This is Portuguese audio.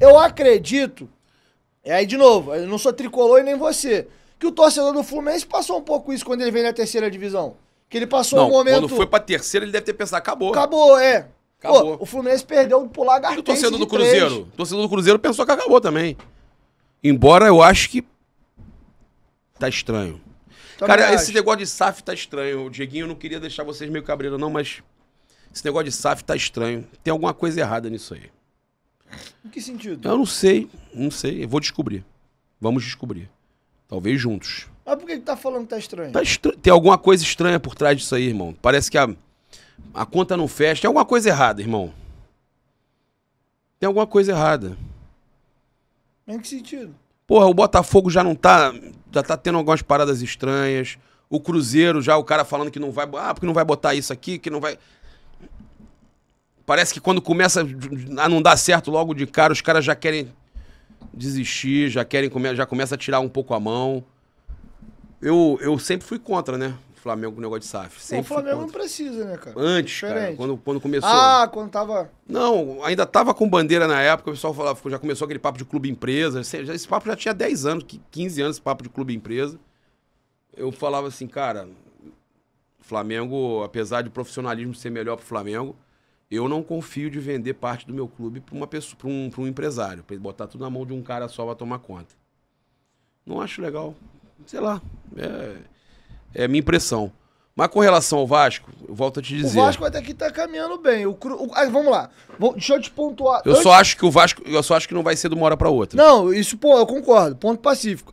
Eu acredito, e aí de novo, eu não sou tricolor e nem você, que o torcedor do Fluminense passou um pouco isso quando ele veio na terceira divisão. Que ele passou um momento... Quando foi pra terceira, ele deve ter pensado, acabou. Acabou, é. Acabou. Pô, o Fluminense perdeu pro lagartense. E o torcedor do Cruzeiro? O torcedor do Cruzeiro pensou que acabou também. Embora eu acho que tá estranho. Também cara, acho. Esse negócio de SAF tá estranho. O Dieguinho, eu não queria deixar vocês meio cabreiro não, mas esse negócio de SAF tá estranho. Tem alguma coisa errada nisso aí. Em que sentido? Eu não sei, não sei. Eu vou descobrir. Vamos descobrir. Talvez juntos. Mas por que tá falando que tá estranho? Tá Tem alguma coisa estranha por trás disso aí, irmão. Parece que a conta não fecha. Tem alguma coisa errada, irmão. Tem alguma coisa errada. Em que sentido? Porra, o Botafogo já não tá... Já tá tendo algumas paradas estranhas. O Cruzeiro já, o cara falando que não vai... Ah, porque não vai botar isso aqui, que não vai... Parece que quando começa a não dar certo logo de cara, os caras já querem desistir, já começa a tirar um pouco a mão. Eu sempre fui contra, né? O Flamengo com o negócio de SAF. Sempre o Flamengo não precisa, né, cara? Antes, cara, quando começou. Ah, quando tava... Não, ainda tava com bandeira na época, o pessoal falava, já começou aquele papo de clube-empresa. Esse papo já tinha 10 anos, 15 anos, esse papo de clube-empresa. Eu falava assim, cara, Flamengo, apesar de profissionalismo ser melhor pro Flamengo, eu não confio de vender parte do meu clube para uma pessoa, para um empresário, para ele botar tudo na mão de um cara só para tomar conta. Não acho legal. Sei lá. É a minha impressão. Mas com relação ao Vasco, eu volto a te dizer. O Vasco até que tá caminhando bem. Vamos lá. Deixa eu te pontuar. Eu só acho que o Vasco, eu só acho que não vai ser de uma hora para outra. Não, isso, pô, eu concordo. Ponto pacífico.